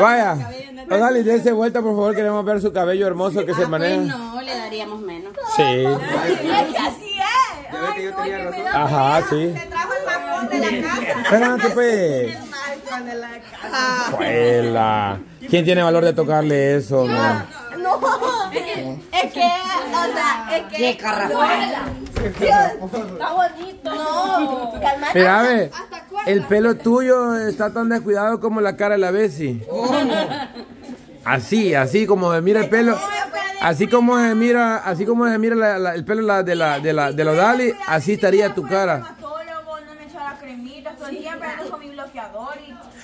Vaya, Nayeli, dése vuelta, por favor. Queremos ver su cabello hermoso que se maneja. Pues no, le daríamos menos. Sí. Es que así es. Yo que yo tenía razón. Ajá, sí. Se trajo el mapón de la casa. Espérate, pues. El mapón de la casa. Juela. ¿Quién tiene valor de tocarle eso? No. Es que, o sea, es que... ¡Qué carrajuela! Está bonito. No. Calmate. Mira, a ver. El pelo tuyo está tan descuidado como la cara de la Bessy. Así como se mira el pelo. Así como se mira el pelo de la Dali, así estaría tu cara.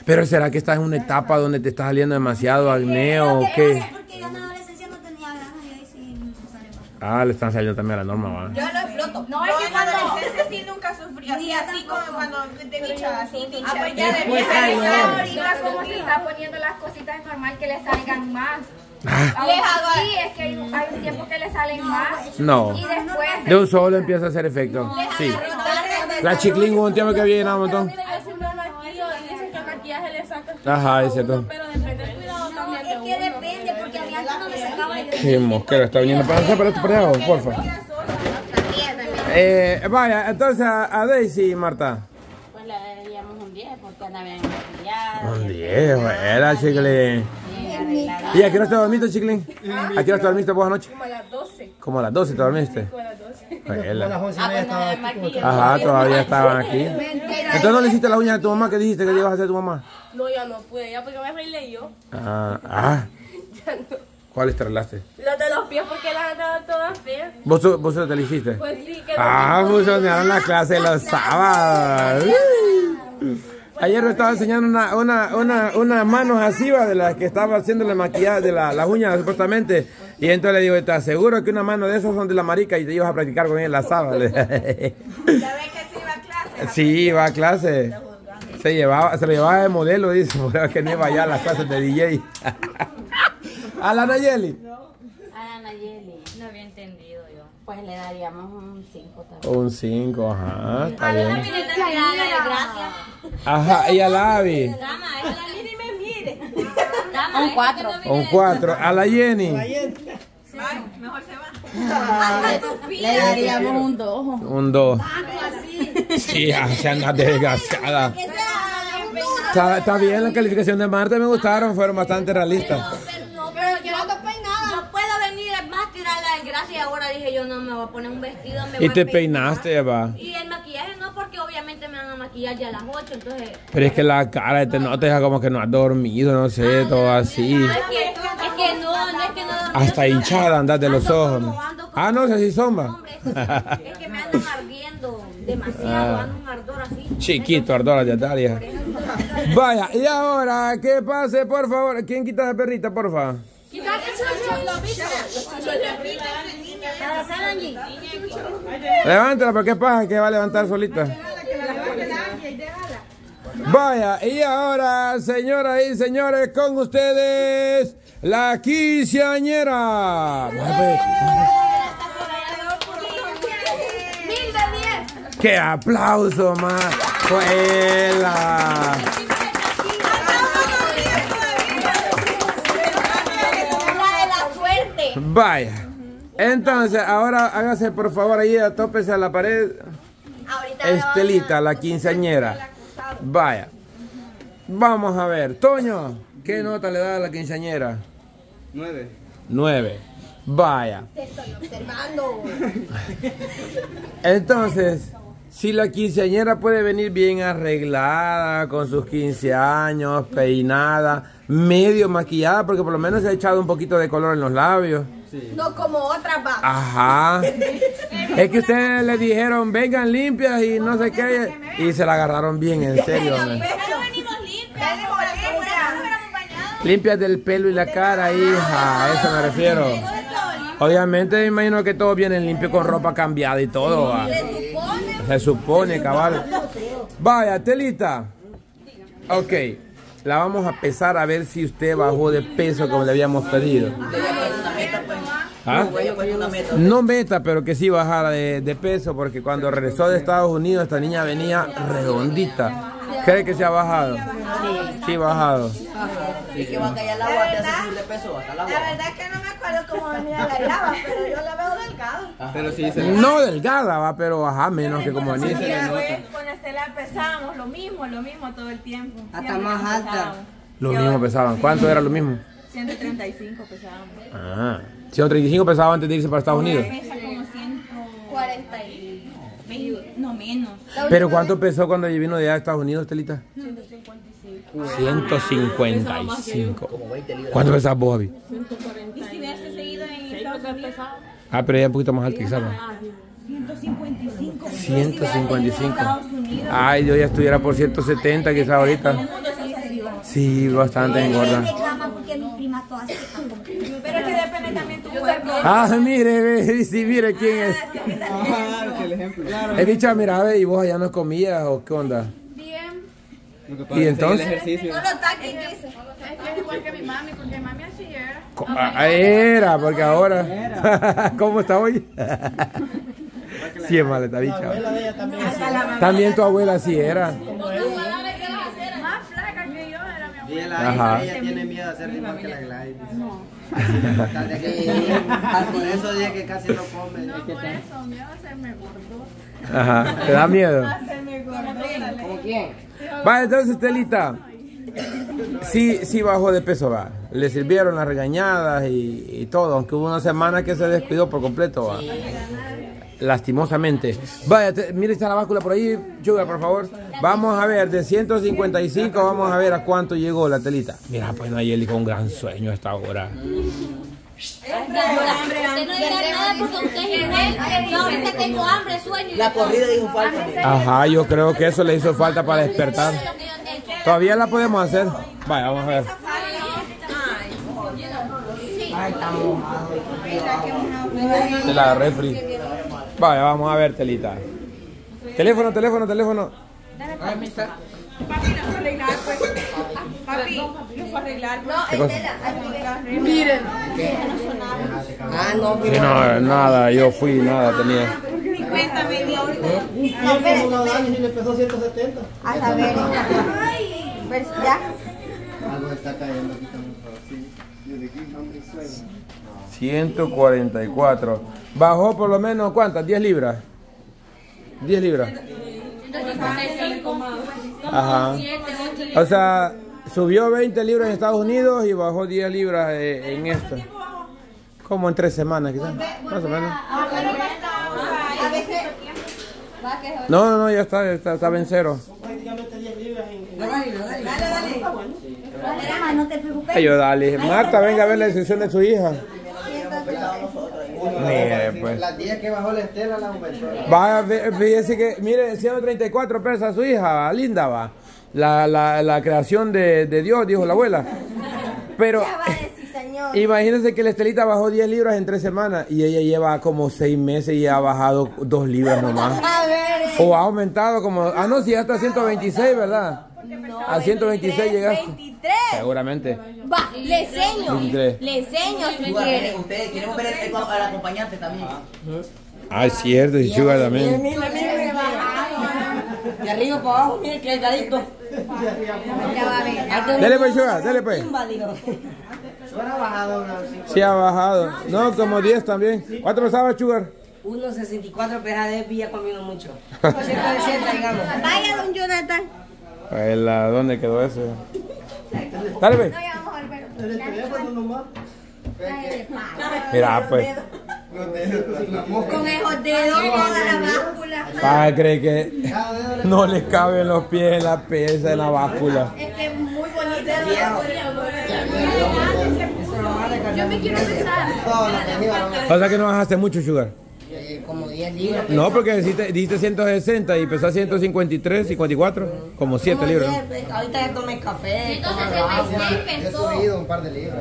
Pero ¿será que estás en una etapa donde te está saliendo demasiado acné o qué? Ah, le están saliendo también a la Norma, ¿va? Yo lo exploto. No, es que cuando la adolescencia sí nunca sufrí. Así como cuando te bicha, así bicha. Ah, pues ya de vieja ahorita como se está poniendo las cositas, es normal que le salgan más. Sí, es que hay un tiempo que le salen más. No. Y después... De un solo empieza a hacer efecto. Sí. La chiclín hubo un tiempo que había llenado un montón. Ajá, es cierto. Qué mosquera está viniendo para allá, porfa. Vaya, entonces a Daysi y Marta. Pues le daríamos un 10 porque anda bien maquillada. Un 10, era Chiclín. ¿Y a qué hora te dormiste, Chiclín? ¿A qué hora te dormiste vos anoche? Como a las 12. ¿Como a las 12 te dormiste? Como a las 12. Ajá, todavía estaban aquí. Entonces no le hiciste la uña de tu mamá, ¿qué dijiste que le ibas a hacer a tu mamá? No, ya no pude, ya porque me arreglé yo. Ah. Ya no. ¿Cuáles te arreglaste? Los de los pies porque las andaban todas feas. ¿Vos te lo hiciste? Pues sí, que... Ah, funcionaron la clase los sábados. Ayer me estaba enseñando unas manos así, va, de las que estaba haciendo la maquillaje de las uñas, supuestamente. Y entonces le digo, te aseguro que una mano de esas son de la marica y te ibas a practicar con ella la sábado. ¿Ya ves que sí iba a clase? Sí, iba a clase. Se lo llevaba de modelo, dice, porque no iba allá a las clases de DJ. ¿A la Nayeli? No. A la Nayeli. No había entendido yo. Pues le daríamos un 5 también. Un 5, ajá. Está bien. A la Miri te gracias. Ajá, y a la Abby. Dama, es la Miri me mire. Un 4. Un 4. A la Jenny. Mejor se va. Le daríamos un 2. Un 2. Sí, se anda desgraciada. Está bien, la calificación de Marta me gustaron, fueron bastante realistas. Ahora dije yo, no me voy a poner un vestido, me... Y te peinaste, va. Y el maquillaje no, porque obviamente me van a maquillar ya a las 8, entonces... Pero es que la cara te deja como que no has dormido, no sé, todo así. No es que no he dormido. Hasta hinchada andas de los ojos. No sé si son, va. Es que me andan ardiendo demasiado, ando un ardor así. Chiquito, ardor de Atalia. Vaya, y ahora, que pase, por favor. ¿Quién quita la perrita, por favor? Levántala, porque pasa que va a levantar solita. Vaya, y ahora, señoras y señores, con ustedes, la quinceañera. ¡Qué aplauso más! ¡Fuela! Vaya. Entonces, ahora hágase por favor ahí, atópese a la pared. Ahorita Estelita, la quinceañera. Vaya. Vamos a ver. Toño, ¿qué nota le da a la quinceañera? 9. 9. Vaya. Te estoy observando. Entonces, si la quinceañera puede venir bien arreglada, con sus 15 años, peinada, medio maquillada, porque por lo menos se ha echado un poquito de color en los labios. Sí. No como otras va. Ajá. Es que ustedes le dijeron, vengan limpias y no sé qué. Y se la agarraron bien, en serio. Pero venimos limpias. Limpias del pelo y la cara, hija. A eso me refiero. Obviamente me imagino que todos vienen limpios con ropa cambiada y todo. Va. Se supone, cabal. Vaya, Telita. Ok. La vamos a pesar a ver si usted bajó de peso como le habíamos pedido. ¿Ah? No meta, pero que sí bajara de peso, porque cuando regresó de Estados Unidos esta niña venía redondita. ¿Cree que se ha bajado? Sí, bajado. Y que va a caer el agua, te hace subir de peso, hasta el agua. La verdad es que no me acuerdo cómo venía la lava, pero yo la veo delgada. Pero sí se no delgada, va, pero baja menos que como venía. Con Estela pesábamos lo mismo todo el tiempo. Hasta más alta. Lo mismo pesaban. ¿Cuánto era lo mismo? 135 pesábamos. Ah, 135 pesaba antes de irse para Estados Unidos. Pesa como 140, no menos. ¿Pero cuánto pesó cuando vino de allá a Estados Unidos, Estelita? 155. ¿Cuánto pesas vos, Abby? 140. ¿Y si hubiese seguido en Estados Unidos? Ah, pero ella es un poquito más alta, quizás. 155. 155. Ay, yo ya estuviera por 170, quizás ahorita. Sí, bastante engorda. Pero que depende también tu cuerpo. Ah, mire, sí, mire quién es. Ah, el ejemplo. He dicho, mira, a ver, ¿y vos allá no comías o qué onda? Bien. ¿Y entonces? No lo taquen, dice. Es igual que mi mami, porque mami así era. Era, porque ahora. ¿Cómo está hoy? Sí, es mal, está dicho. También tu abuela así era. Ella tiene miedo a ser igual que la Gladys. No. Por eso dije que casi no come. No, por eso, miedo a hacerme gordo. Ajá, ¿te da miedo? ¿Cómo quién? Vale, entonces, Estelita, sí bajó de peso, va. Le sirvieron las regañadas y todo, aunque hubo una semana que se descuidó por completo, va. Lastimosamente. Vaya, mire, está la báscula por ahí, Yuga, por favor. Vamos a ver, de 155, vamos a ver a cuánto llegó la telita. Mira, pues Nayeli con gran sueño a esta hora. La corrida dijo falta. Ajá, yo creo que eso le hizo falta para despertar. Todavía la podemos hacer. Vaya, vamos a ver. Se la agarré fría. Vaya, vamos a ver, telita. Teléfono. Papi, no fue arreglar, pues. Papi, no fue arreglar. No, Estela. Miren. Ah, no, pero. No, nada, yo fui, nada tenía. Ni cuenta me dio ahorita. No, pero una daña y le pesó 170. A saber. Ay, pues ya. Algo está cayendo aquí también. Sí, yo de aquí no me suena. 144. Bajó por lo menos, ¿cuántas? 10 libras. 10 libras. 155. Ajá. O sea, subió 20 libras en Estados Unidos y bajó 10 libras en esto. Como en 3 semanas, quizás. Más o menos. No, ya está en cero. Yo, dale. Marta, venga a ver la decisión de su hija. Mire, pues. Las 10 que bajó la Estela, la juventud. Va, fíjese que, mire, 134 pesas su hija, linda, va. La creación de Dios, dijo la abuela. Pero, imagínense que la Estelita bajó 10 libras en 3 semanas y ella lleva como 6 meses y ha bajado 2 libras nomás. O ha aumentado como, ah, no, si ya está a 126, ¿verdad? No, a 126 llegaste. 23. Seguramente. Va, le enseño. 23. Le enseño si quiere. Ustedes quieren ver al acompañante también. Ah, es cierto, y Sugar también. De arriba para abajo, mire que delgadito. Dale pues, Sugar, dale pues. Sugar ha bajado. Sí, ha bajado. No, como 10 también. ¿Cuánto pesaba, Sugar? 1.64 pesades, ya comido mucho. 160, digamos. Vaya, don Jonathan. ¿Dónde quedó eso? Dale, ve. No, ya vamos a volver. El teléfono nomás. Mira, pues. Con esos dedos, la báscula. Ah, cree que no les caben los pies en la pesa de la báscula. Es que es muy bonito. Yo me quiero besar. O sea que no bajaste mucho, Sugar. Como 10 libras. No, porque dijiste 160 y pesás 153, 54, como 7 libras. Ahorita ya tomé café. Entonces yo he subido un par de libras.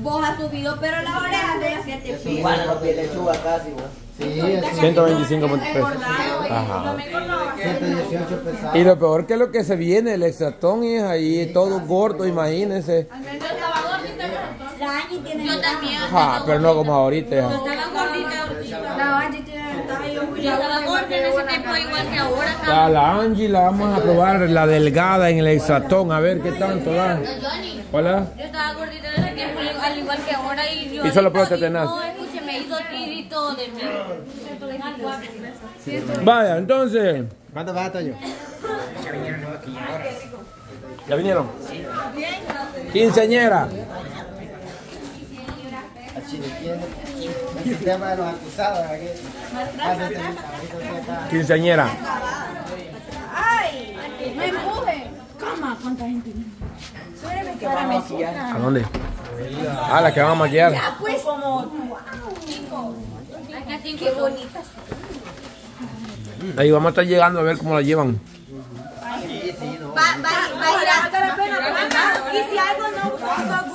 Vos has subido, pero la oreja de 7 pies. Bueno, los pies le suba casi, vos. Sí, 125.3. Ajá. 118 pesados. Y lo peor que es lo que se viene, el extratón es ahí, todo gordo, imagínense. Yo también. Ah, pero no como ahorita. La Angie tiene ventaja y yo Yo estaba gorda en ese tiempo igual que ahora. A la Angie la vamos a probar, la delgada en el exatón, a ver qué tanto da. Hola. Yo estaba gordita en ese tiempo al igual que ahora y yo... Y solo próstate nada. No, escuche, me hizo tirito de mí. Vaya, entonces... ¿Cuánto vas a yo? Ya vinieron nuevas quinceañeras. ¿Ya vinieron? Sí. Quinceañera. El tema de los acusados. Quinceañera. ¡Ay! ¡No empujen! ¡Cama! ¿Cuánta gente? ¿Que van a maquillar? ¿A dónde? Ah, la que van a maquillar. Ya pues, como... ¡Wow! ¡Qué bonitas! Ahí vamos a estar llegando a ver cómo la llevan. Va a ir a la pena. Y si algo no gusta,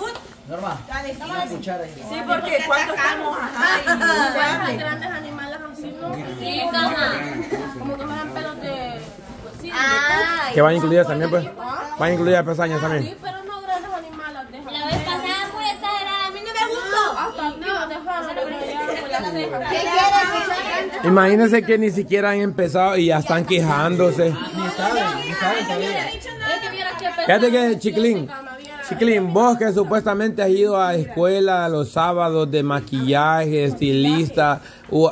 Norma, sí, porque cuántos estamos, cuántos grandes animales así, ¿no? Sí, como que me dan pelos de... Que van incluidas también, pues. Van incluidas pesañas también. Sí, pero no grandes animales. La vez pasada fue exagerada, a mí no me gustó. Hasta aquí nos dejaron. ¿Qué quieres? Imagínense que ni siquiera han empezado y ya están quejándose. Ni saben todavía. Fíjate que Chiclín, vos que supuestamente has ido a escuela los sábados de maquillaje, estilista,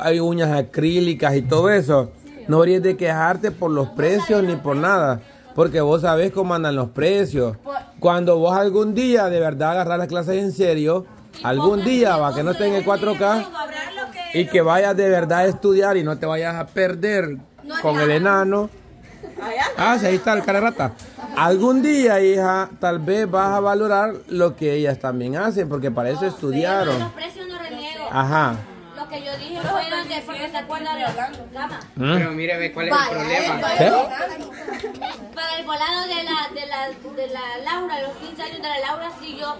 hay uñas acrílicas y todo eso, no habrías de quejarte por los precios ni por nada, porque vos sabés cómo andan los precios. Cuando vos algún día de verdad agarrás las clases en serio, algún día va que no esté en el 4K, y que vayas de verdad a estudiar y no te vayas a perder con el enano. Ah, sí, ahí está el cara rata. Algún día, hija, tal vez vas a valorar lo que ellas también hacen, porque para eso estudiaron. Los precios no reniego. Ajá. Lo que yo dije fue antes, porque se acuerda de Holanda. Pero mire, ¿cuál es el problema? Para el volado de la Laura, los 15 años de la Laura, sí yo...